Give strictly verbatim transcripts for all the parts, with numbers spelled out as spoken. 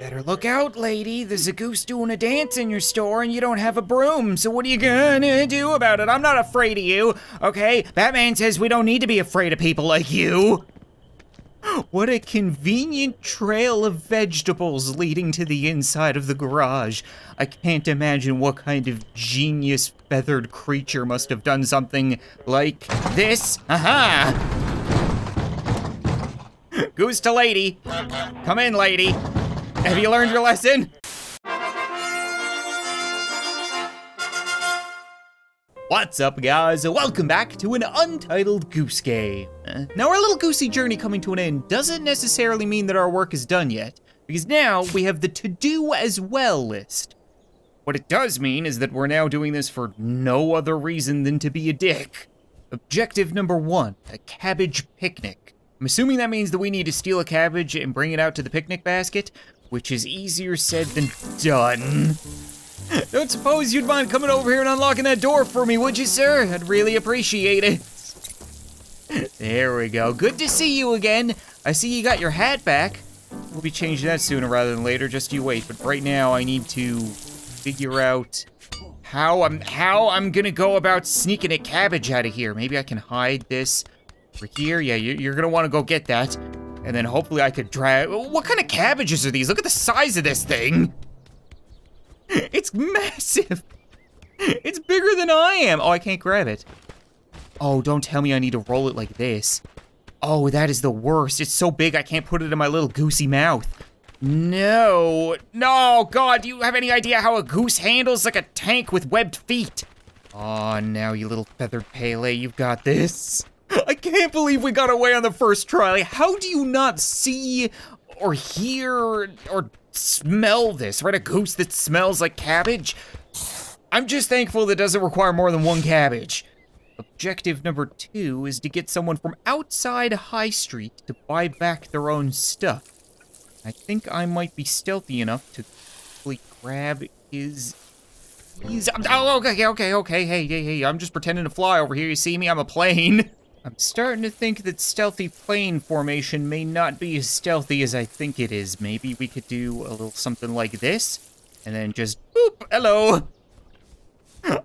Better look out, lady. There's a goose doing a dance in your store and you don't have a broom, so what are you gonna do about it? I'm not afraid of you, okay? Batman says we don't need to be afraid of people like you. What a convenient trail of vegetables leading to the inside of the garage. I can't imagine what kind of genius feathered creature must have done something like this. Aha! Goose to lady. Come in, lady. Have you learned your lesson? What's up, guys? Welcome back to an Untitled Goose Game. Now, our little goosey journey coming to an end doesn't necessarily mean that our work is done yet, because now we have the to-do as well list. What it does mean is that we're now doing this for no other reason than to be a dick. Objective number one, a cabbage picnic. I'm assuming that means that we need to steal a cabbage and bring it out to the picnic basket, which is easier said than done. Don't suppose you'd mind coming over here and unlocking that door for me, would you, sir? I'd really appreciate it. There we go. Good to see you again. I see you got your hat back. We'll be changing that sooner rather than later, just you wait. But right now I need to figure out how I'm, how I'm gonna go about sneaking a cabbage out of here. Maybe I can hide this. Over here, yeah, you're gonna wanna go get that. And then hopefully I could drag, what kind of cabbages are these? Look at the size of this thing. It's massive. It's bigger than I am. Oh, I can't grab it. Oh, don't tell me I need to roll it like this. Oh, that is the worst. It's so big I can't put it in my little goosey mouth. No, no, God, do you have any idea how a goose handles like a tank with webbed feet? Oh, now you little feathered Pele, you've got this. I can't believe we got away on the first try. How do you not see or hear or smell this, right? A goose that smells like cabbage? I'm just thankful that it doesn't require more than one cabbage. Objective number two is to get someone from outside High Street to buy back their own stuff. I think I might be stealthy enough to quickly grab his... his oh, okay, okay, okay, hey, hey, hey, I'm just pretending to fly over here. You see me? I'm a plane. I'm starting to think that stealthy plane formation may not be as stealthy as I think it is. Maybe we could do a little something like this, and then just boop, hello.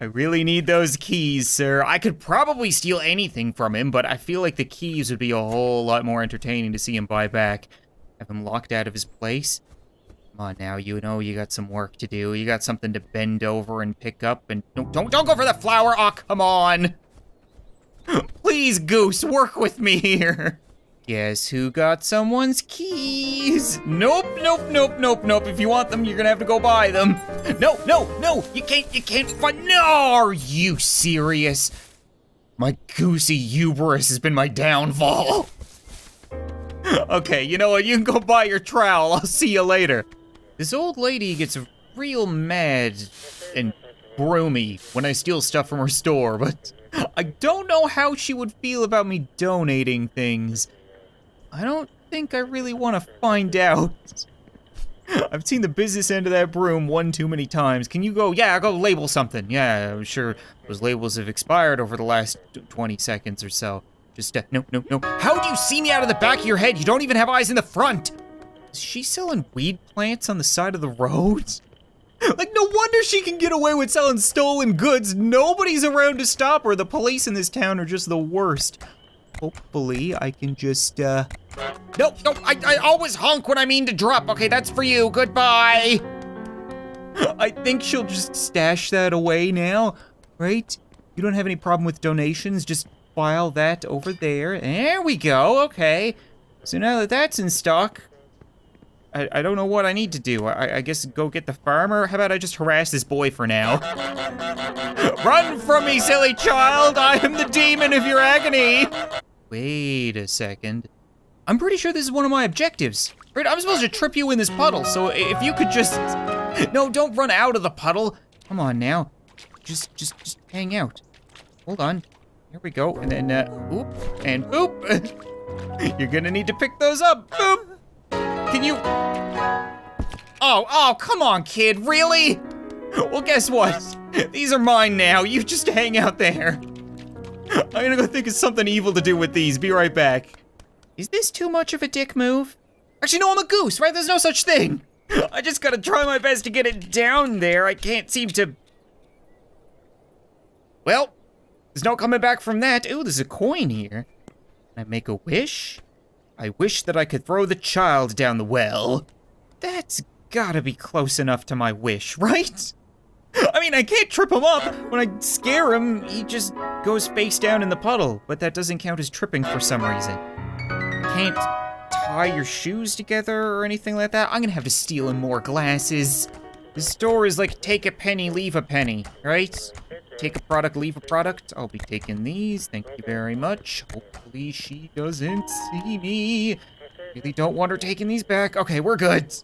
I really need those keys, sir. I could probably steal anything from him, but I feel like the keys would be a whole lot more entertaining to see him buy back. Have him locked out of his place. Come on now, you know you got some work to do. You got something to bend over and pick up and- Don't, don't, don't go for the flower, aw, oh, come on. Please, Goose, work with me here. Guess who got someone's keys? Nope, nope, nope, nope, nope. If you want them, you're gonna have to go buy them. No, no, no, you can't, you can't find, no, are you serious? My goosey hubris has been my downfall. Okay, you know what, you can go buy your trowel, I'll see you later. This old lady gets real mad and broomy when I steal stuff from her store, but I don't know how she would feel about me donating things. I don't think I really want to find out. I've seen the business end of that broom one too many times. Can you go, yeah, I'll go label something. Yeah, I'm sure those labels have expired over the last twenty seconds or so. Just, uh, no, no, no. How do you see me out of the back of your head? You don't even have eyes in the front. Is she selling weed plants on the side of the road? Like, no wonder she can get away with selling stolen goods. Nobody's around to stop her. The police in this town are just the worst. Hopefully, I can just, uh... No, no, I, I always honk when I mean to drop. Okay, that's for you. Goodbye. I think she'll just stash that away now, right? You don't have any problem with donations. Just file that over there. There we go. Okay. So now that that's in stock... I, I don't know what I need to do. I, I guess go get the farmer. How about I just harass this boy for now? Run from me, silly child! I am the demon of your agony! Wait a second. I'm pretty sure this is one of my objectives. Right, I'm supposed to trip you in this puddle, so if you could just... No, don't run out of the puddle. Come on now. Just, just, just hang out. Hold on. Here we go, and then, uh, oop, and boop. You're gonna need to pick those up, boop! Can you? Oh, oh, come on, kid, really? Well, guess what? These are mine now, you just hang out there. I'm gonna go think of something evil to do with these, be right back. Is this too much of a dick move? Actually, no, I'm a goose, right? There's no such thing. I just gotta try my best to get it down there. I can't seem to... Well, there's no coming back from that. Ooh, there's a coin here. Can I make a wish? I wish that I could throw the child down the well. That's gotta be close enough to my wish, right? I mean, I can't trip him up. When I scare him, he just goes face down in the puddle. But that doesn't count as tripping for some reason. Can't tie your shoes together or anything like that. I'm gonna have to steal him more glasses. This store is like, take a penny, leave a penny, right? Take a product, leave a product. I'll be taking these, thank you very much. Hopefully she doesn't see me. Really don't want her taking these back. Okay, we're good.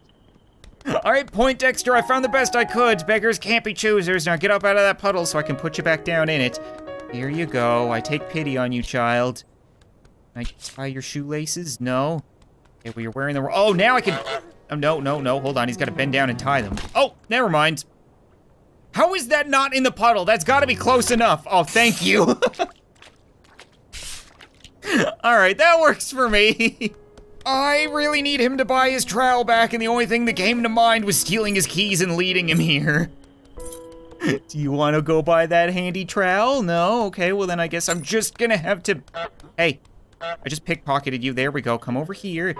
All right, Poindexter, I found the best I could. Beggars can't be choosers. Now get up out of that puddle so I can put you back down in it. Here you go. I take pity on you, child. Can I tie your shoelaces? No. Okay, well, you're wearing the wrong... Oh, now I can... Oh, no, no, no. Hold on. He's got to bend down and tie them. Oh, never mind. How is that not in the puddle? That's got to be close enough. Oh, thank you. All right, that works for me. I really need him to buy his trowel back, and the only thing that came to mind was stealing his keys and leading him here. Do you want to go buy that handy trowel? No? Okay, well then I guess I'm just gonna have to... Hey, I just pickpocketed you. There we go. Come over here,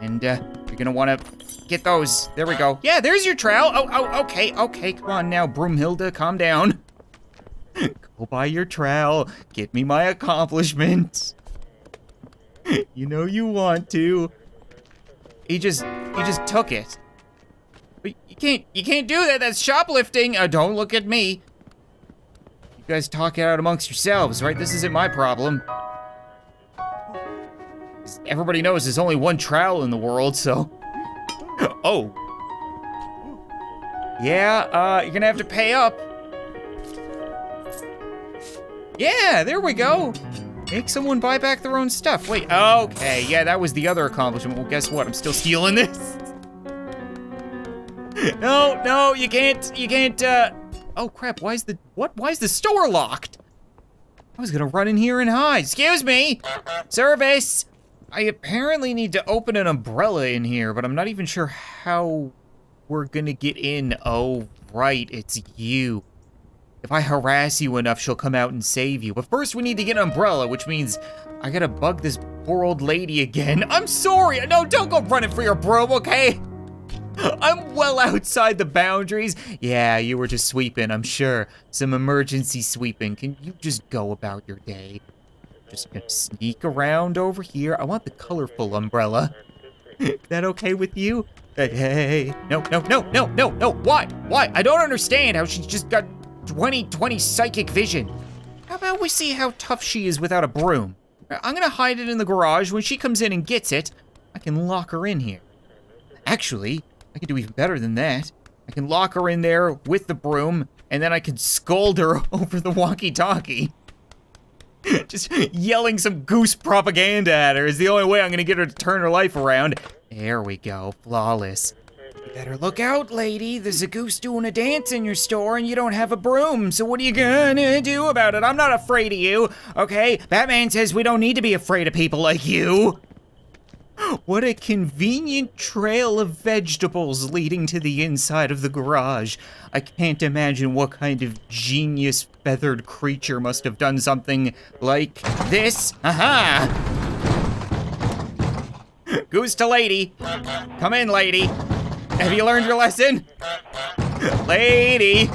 and uh, you're gonna want to get those. There we go. Yeah, there's your trowel. Oh, oh, okay, okay. Come on now, Broomhilda, calm down. Go buy your trowel. Get me my accomplishments. You know you want to. He just, he just took it. But you can't, you can't do that. That's shoplifting. Uh, don't look at me. You guys talk it out amongst yourselves, right? This isn't my problem. Everybody knows there's only one trowel in the world, so. Oh. Yeah. Uh, you're gonna have to pay up. Yeah. There we go. Make someone buy back their own stuff. Wait, okay, yeah, that was the other accomplishment. Well, guess what? I'm still stealing this. No, no, you can't, you can't, uh... Oh, crap, why is the, what? Why is the store locked? I was gonna run in here and hide. Excuse me! Service! I apparently need to open an umbrella in here, but I'm not even sure how we're gonna get in. Oh, right, it's you. If I harass you enough, she'll come out and save you. But first we need to get an umbrella, which means I gotta bug this poor old lady again. I'm sorry, no, don't go running for your broom, okay? I'm well outside the boundaries. Yeah, you were just sweeping, I'm sure. Some emergency sweeping. Can you just go about your day? Just gonna sneak around over here. I want the colorful umbrella. Is that okay with you? Hey, hey, hey. No, no, no, no, no, no, why? Why? I don't understand how she just got twenty twenty psychic vision. How about we see how tough she is without a broom? I'm gonna hide it in the garage. When she comes in and gets it, I can lock her in here. Actually, I can do even better than that. I can lock her in there with the broom, and then I can scold her over the walkie-talkie. Just yelling some goose propaganda at her is the only way I'm gonna get her to turn her life around. There we go, flawless. You better look out, lady. There's a goose doing a dance in your store and you don't have a broom, so what are you gonna do about it? I'm not afraid of you, okay? Batman says we don't need to be afraid of people like you. What a convenient trail of vegetables leading to the inside of the garage. I can't imagine what kind of genius feathered creature must have done something like this. Aha! Goose to lady. Come in, lady. Have you learned your lesson? Lady!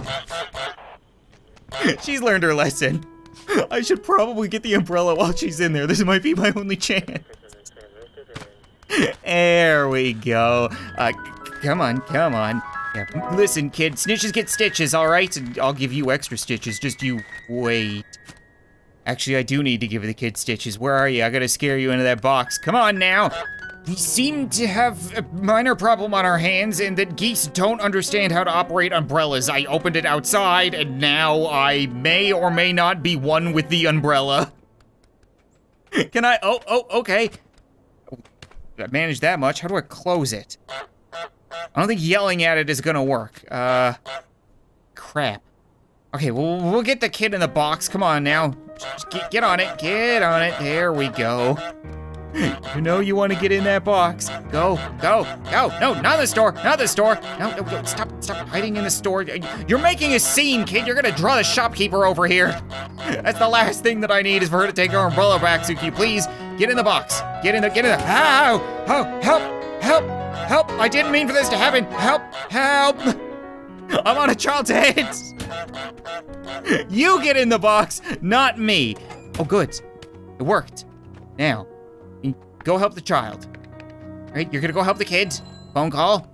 She's learned her lesson. I should probably get the umbrella while she's in there. This might be my only chance. There we go. Uh, come on, come on. Yeah. Listen, kid, snitches get stitches, all right? And I'll give you extra stitches, just you wait. Actually, I do need to give the kid stitches. Where are you? I gotta scare you into that box. Come on now! We seem to have a minor problem on our hands and that geese don't understand how to operate umbrellas. I opened it outside and now I may or may not be one with the umbrella. Can I, oh, oh, okay. I managed that much, how do I close it? I don't think yelling at it is gonna work. Uh, crap. Okay, well, we'll get the kid in the box, come on now. Just get, get on it, get on it, there we go. You know you want to get in that box. Go, go, go. No, not in the store, not in the store. No, no, no, stop, stop hiding in the store. You're making a scene, kid. You're gonna draw the shopkeeper over here. That's the last thing that I need is for her to take her umbrella back, Suki. Please, get in the box. Get in the, get in the, ow, oh, help, help, help. I didn't mean for this to happen. Help, help. I'm on a child's head. You get in the box, not me. Oh, good, it worked. Now, go help the child. All right, you're gonna go help the kids. Phone call.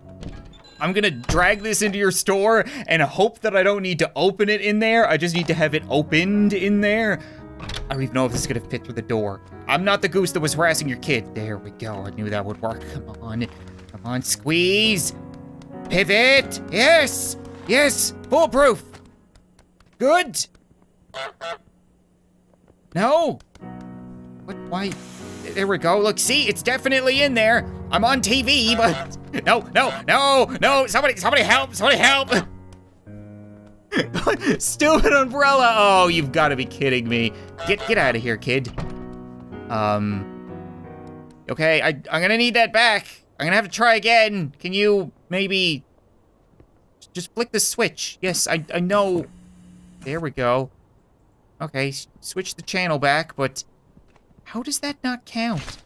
I'm gonna drag this into your store and hope that I don't need to open it in there. I just need to have it opened in there. I don't even know if this is gonna fit through the door. I'm not the goose that was harassing your kid. There we go, I knew that would work. Come on, come on, squeeze. Pivot, yes, yes, foolproof. Good. No. What, why? There we go, look, see, it's definitely in there. I'm on T V, but no, no, no, no, somebody, somebody help, somebody help. Stupid umbrella, oh, you've gotta be kidding me. Get, get out of here, kid. Um, okay, I, I'm gonna need that back. I'm gonna have to try again. Can you maybe just flick the switch? Yes, I, I know, there we go. Okay, switch the channel back, but how does that not count?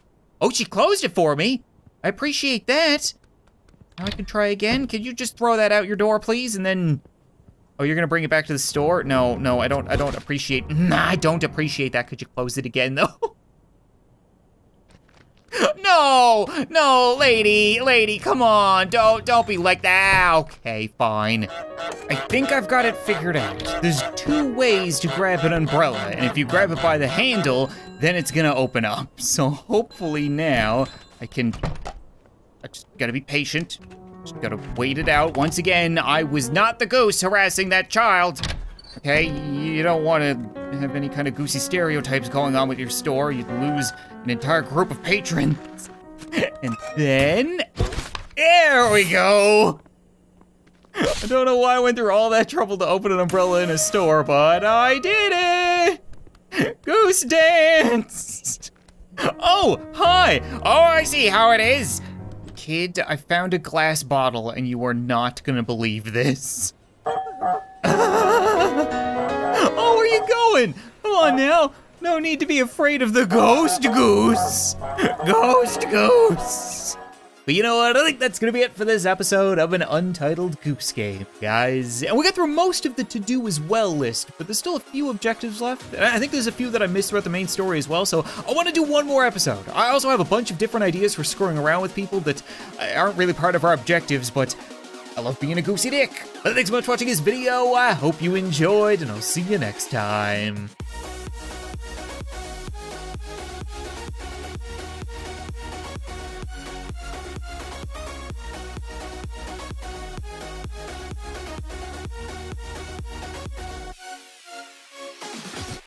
Oh, she closed it for me. I appreciate that. Now I can try again. Can you just throw that out your door, please? And then, oh, you're gonna bring it back to the store? No, no, I don't, I don't appreciate, nah, I don't appreciate that. Could you close it again though? No, no, lady, lady, come on. Don't, don't be like that. Okay, fine. I think I've got it figured out. There's two ways to grab an umbrella, and if you grab it by the handle, then it's gonna open up. So hopefully now I can, I just gotta be patient. Just gotta wait it out. Once again, I was not the goose harassing that child. Okay, you don't wanna have any kind of goosey stereotypes going on with your store. You'd lose an entire group of patrons. And then, there we go. I don't know why I went through all that trouble to open an umbrella in a store, but I did it. Goose dance! Oh, hi! Oh, I see how it is! Kid, I found a glass bottle and you are not gonna believe this. Oh, where are you going? Come on now, no need to be afraid of the ghost goose. Ghost goose! But you know what, I think that's gonna be it for this episode of an Untitled Goose Game, guys. And we got through most of the to-do as well list, but there's still a few objectives left. And I think there's a few that I missed throughout the main story as well, so I wanna do one more episode. I also have a bunch of different ideas for screwing around with people that aren't really part of our objectives, but I love being a goosey dick. But thanks so much for watching this video. I hope you enjoyed, and I'll see you next time.